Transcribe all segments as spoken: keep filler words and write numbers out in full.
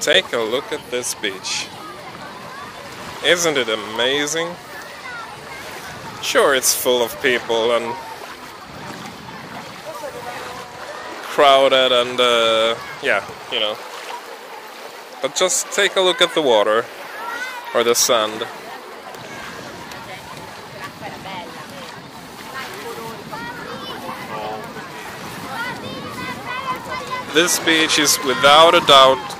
Take a look at this beach. Isn't it amazing? Sure, it's full of people and crowded and uh, yeah, you know. But just take a look at the water or the sand. This beach is without a doubt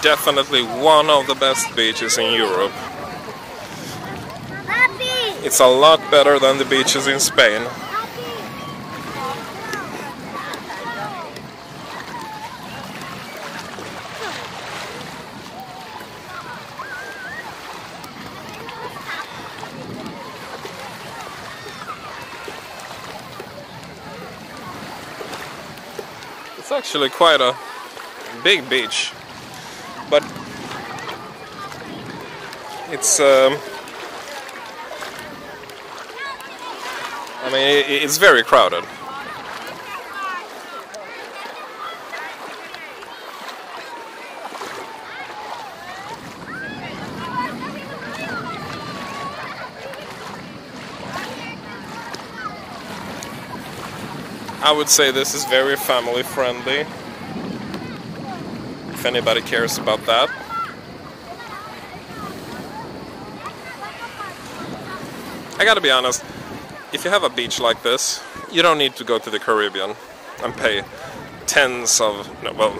definitely one of the best beaches in Europe. It's a lot better than the beaches in Spain. It's actually quite a big beach, but it's um, I mean it's very crowded. I would say this is very family friendly, if anybody cares about that. I gotta be honest, if you have a beach like this, you don't need to go to the Caribbean and pay tens of, no, well,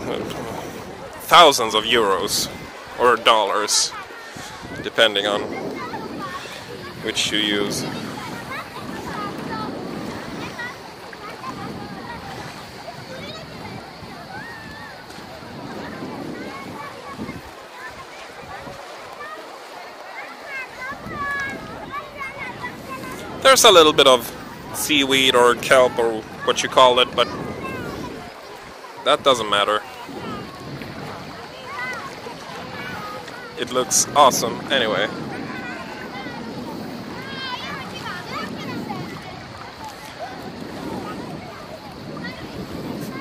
thousands of euros or dollars, depending on which you use. There's a little bit of seaweed or kelp or what you call it, but that doesn't matter. It looks awesome anyway.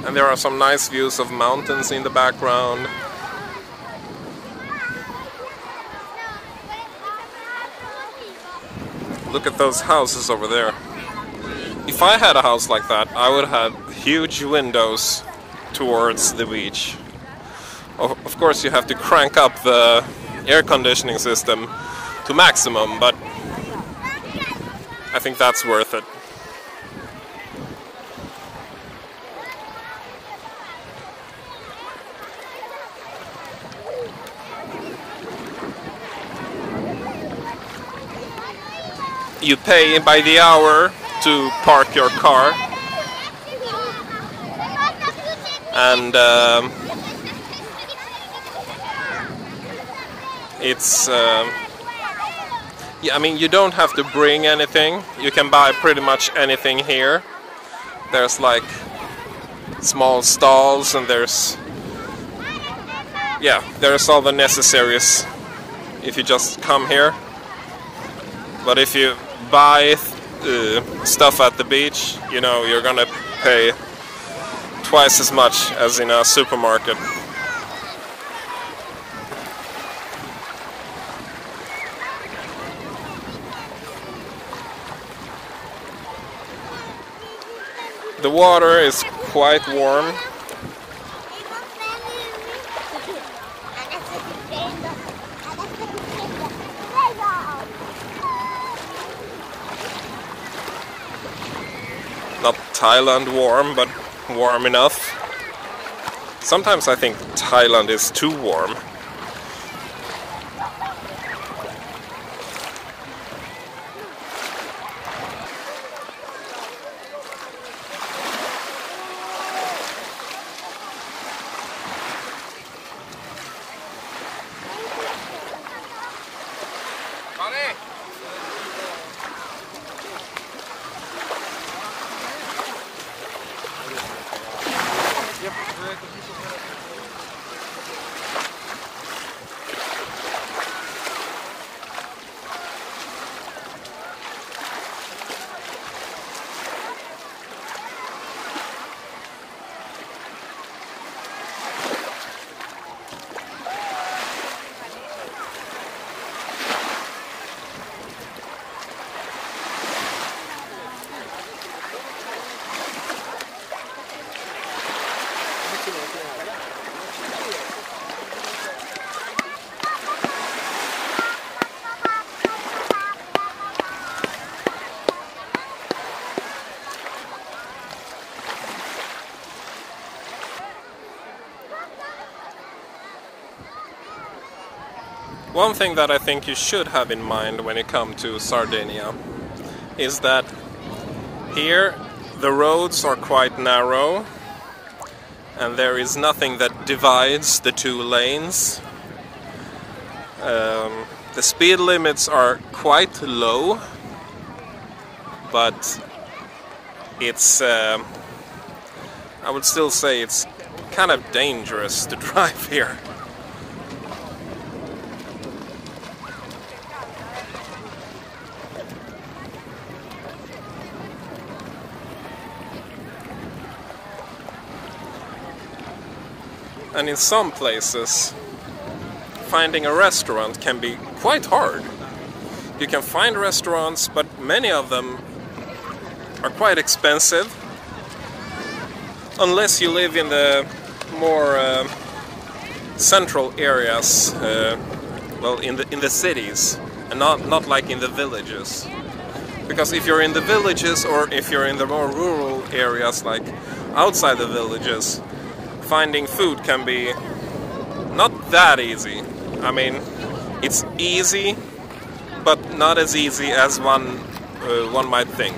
And there are some nice views of mountains in the background. Look at those houses over there. If I had a house like that, I would have huge windows towards the beach. Of course, you have to crank up the air conditioning system to maximum, but I think that's worth it. You pay by the hour to park your car, and um, it's um, yeah, I mean, you don't have to bring anything. You can buy pretty much anything here. There's like small stalls and there's yeah there's all the necessaries if you just come here. But if you buy uh, stuff at the beach, you know, you're gonna pay twice as much as in a supermarket. The water is quite warm. Not Thailand warm, but warm enough. Sometimes I think Thailand is too warm. One thing that I think you should have in mind when you come to Sardinia is that here the roads are quite narrow and there is nothing that divides the two lanes. Um, the speed limits are quite low, but it's uh, I would still say it's kind of dangerous to drive here. And in some places, finding a restaurant can be quite hard. You can find restaurants, but many of them are quite expensive. Unless you live in the more uh, central areas, uh, well, in the in the cities, and not not like in the villages. Because if you're in the villages, or if you're in the more rural areas, like outside the villages, finding food can be not that easy. I mean, it's easy, but not as easy as one uh, one might think.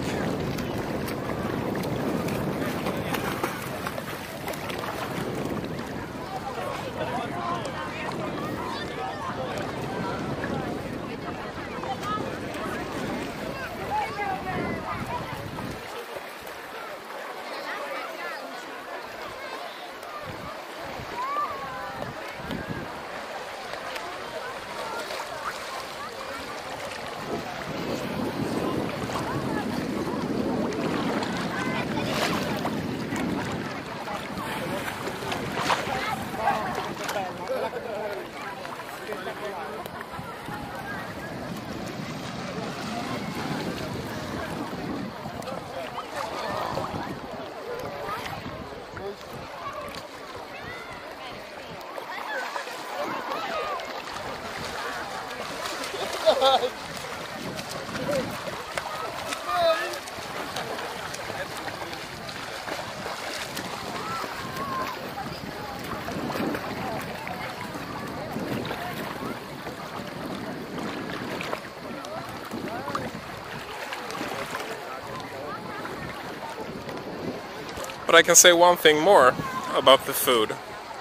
But I can say one thing more about the food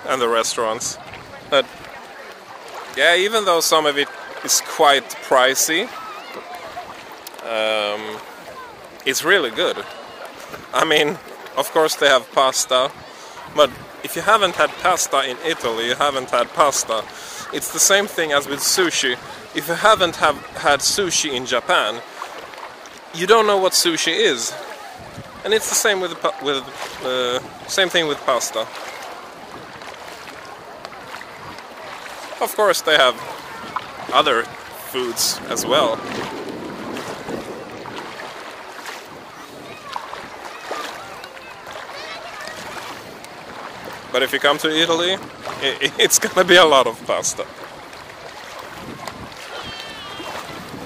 and the restaurants. That, yeah, even though some of it is quite pricey, um, it's really good. I mean, of course they have pasta, but if you haven't had pasta in Italy, you haven't had pasta. It's the same thing as with sushi. If you haven't have had sushi in Japan, you don't know what sushi is. And it's the same with the, with uh, same thing with pasta. Of course, they have other foods as well. But if you come to Italy, it's gonna be a lot of pasta.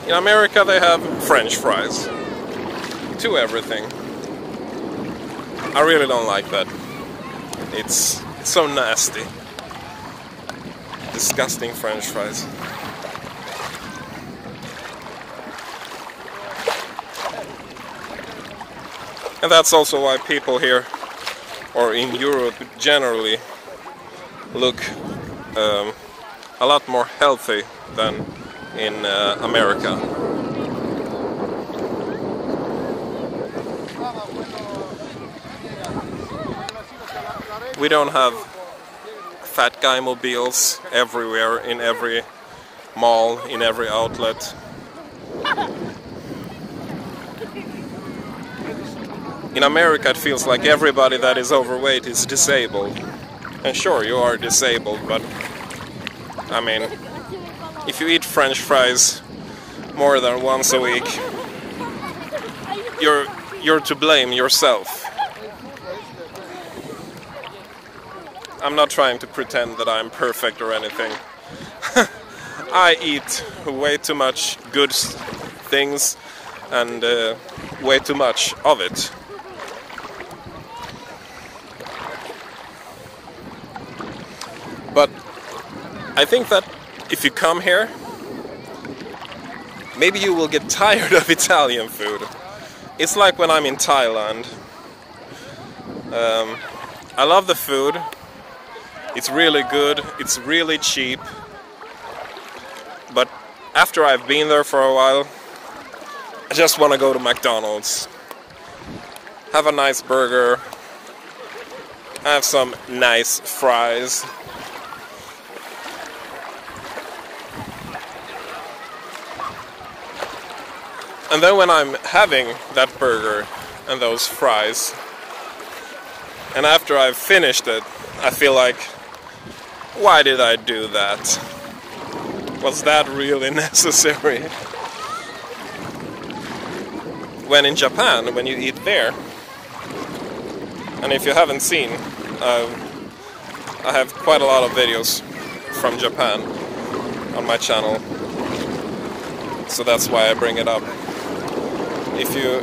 In America, they have French fries to everything. I really don't like that. It's so nasty. Disgusting French fries. And that's also why people here, or in Europe generally, look um, a lot more healthy than in uh, America. We don't have fat guy mobiles everywhere, in every mall, in every outlet. In America it feels like everybody that is overweight is disabled. And sure, you are disabled, but I mean, if you eat French fries more than once a week, you're, you're to blame yourself. I'm not trying to pretend that I'm perfect or anything. I eat way too much good things and uh, way too much of it. But I think that if you come here, maybe you will get tired of Italian food. It's like when I'm in Thailand. Um, I love the food. It's really good, it's really cheap. But after I've been there for a while, I just want to go to McDonald's. Have a nice burger. Have some nice fries. And then when I'm having that burger and those fries, and after I've finished it, I feel like, why did I do that? Was that really necessary? When in Japan, when you eat there, and if you haven't seen, uh, I have quite a lot of videos from Japan on my channel, so that's why I bring it up. If you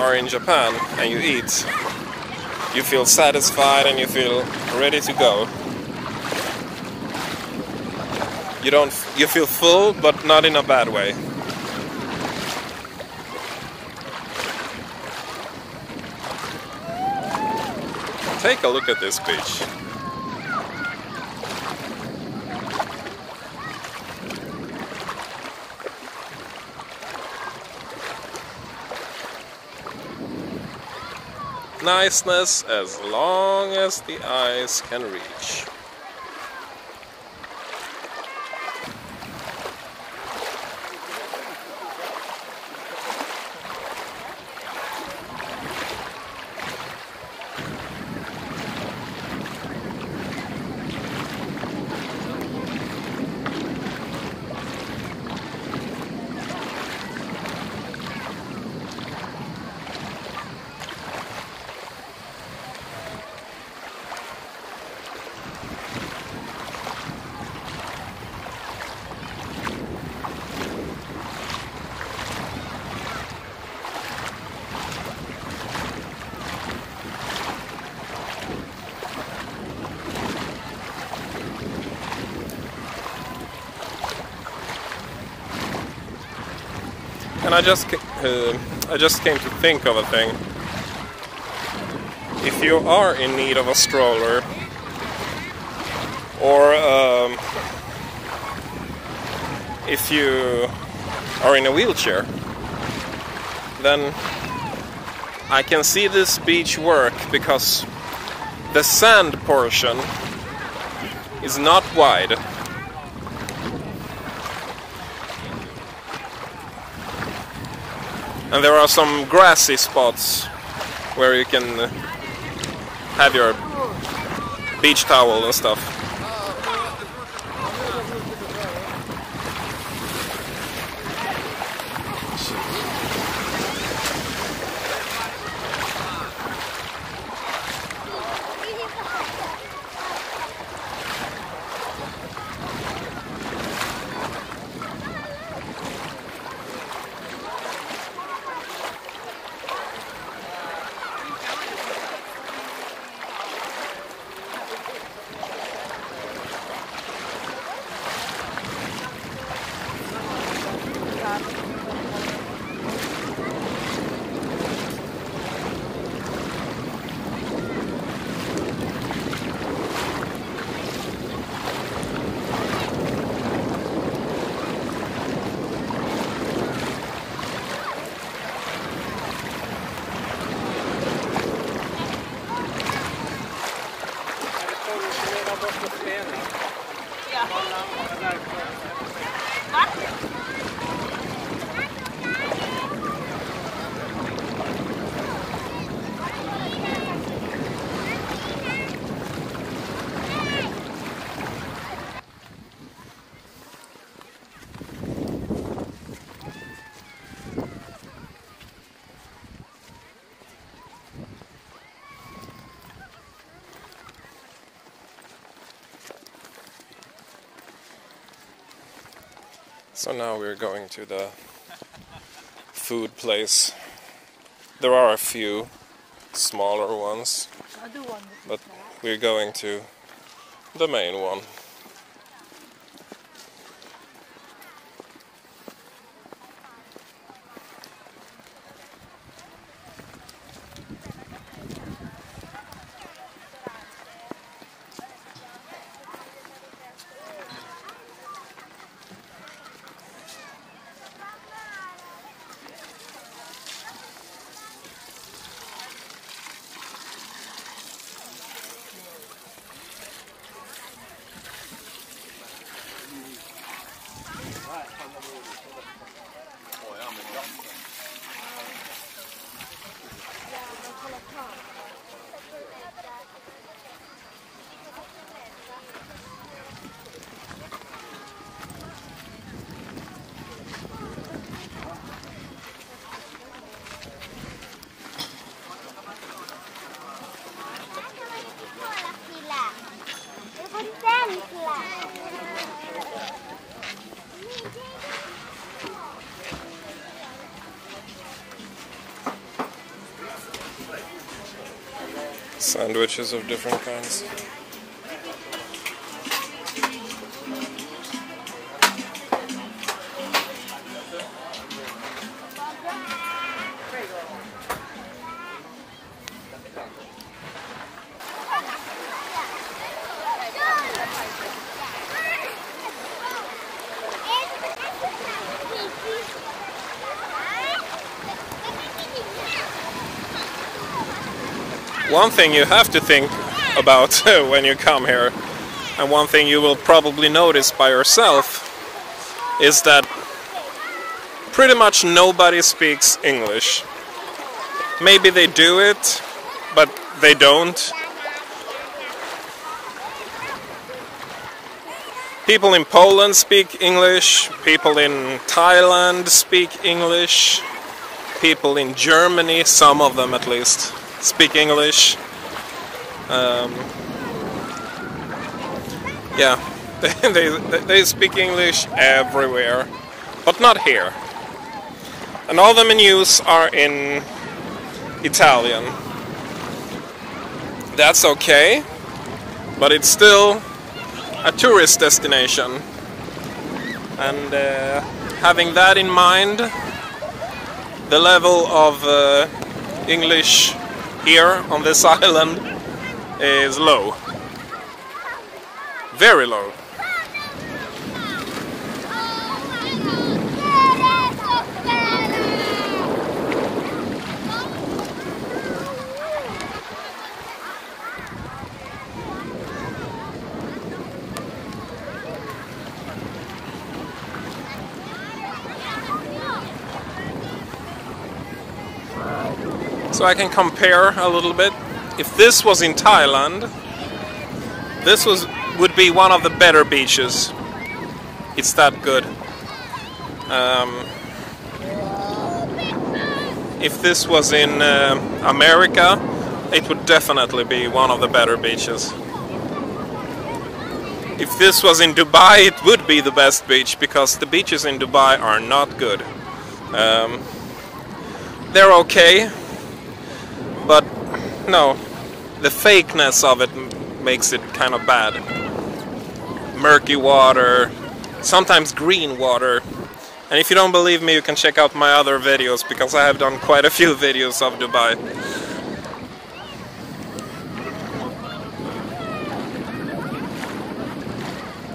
are in Japan and you eat, you feel satisfied and you feel ready to go. You don't, you feel full, but not in a bad way. Take a look at this beach. Niceness as long as the eyes can reach. And I just, uh, I just came to think of a thing. If you are in need of a stroller or um, if you are in a wheelchair, then I can see this beach work because the sand portion is not wide. And there are some grassy spots where you can have your beach towel and stuff. So now we're going to the food place. There are a few smaller ones, but we're going to the main one. Sandwiches of different kinds. One thing you have to think about when you come here, and one thing you will probably notice by yourself, is that pretty much nobody speaks English. Maybe they do it, but they don't. People in Poland speak English, people in Thailand speak English, people in Germany, some of them at least, speak English. Um, yeah, they, they, they speak English everywhere, but not here. And all the menus are in Italian. That's okay, but it's still a tourist destination. And uh, having that in mind, the level of uh, English here on this island is low. Very low. So I can compare a little bit. If this was in Thailand, this was would be one of the better beaches. It's that good. Um, if this was in uh, America, it would definitely be one of the better beaches. If this was in Dubai, it would be the best beach, because the beaches in Dubai are not good. Um, they're okay. But, no, the fakeness of it makes it kind of bad. Murky water, sometimes green water. And if you don't believe me, you can check out my other videos, because I have done quite a few videos of Dubai.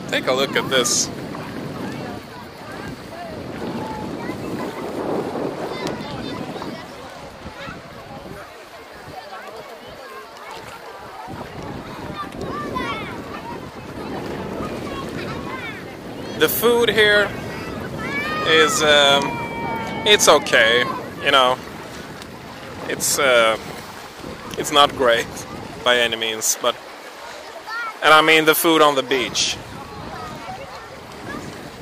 Take a look at this. The food here is, um, it's okay, you know, it's uh, it's not great by any means, but, and I mean the food on the beach.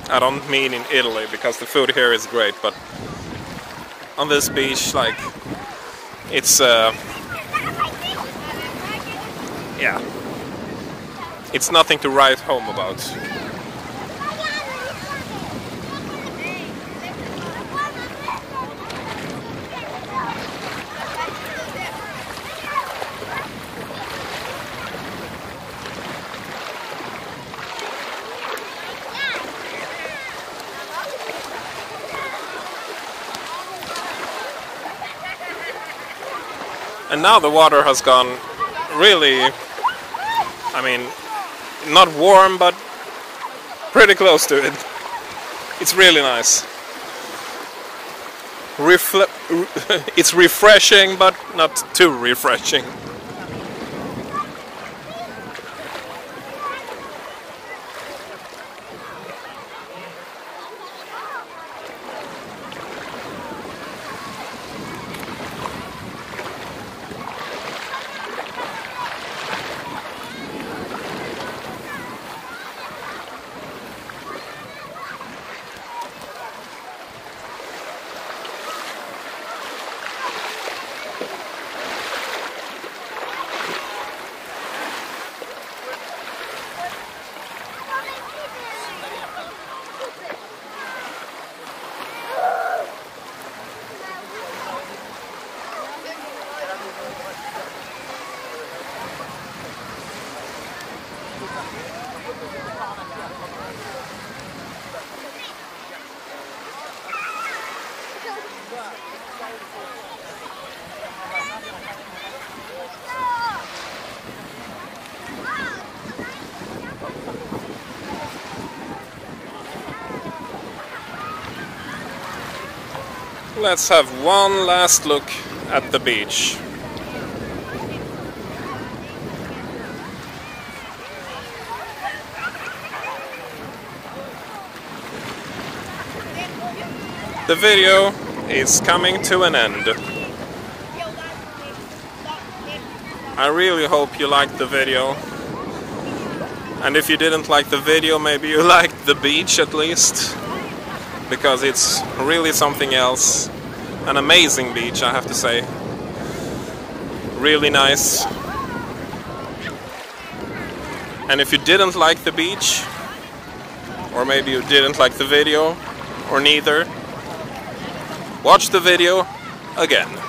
I don't mean in Italy, because the food here is great, but on this beach, like, it's, uh, yeah, it's nothing to write home about. And now the water has gone really, I mean, not warm, but pretty close to it. It's really nice. Refle it's refreshing, but not too refreshing. Let's have one last look at the beach. The video is coming to an end. I really hope you liked the video. And if you didn't like the video, maybe you liked the beach at least. Because it's really something else. An amazing beach, I have to say. Really nice. And if you didn't like the beach, or maybe you didn't like the video, or neither, watch the video again.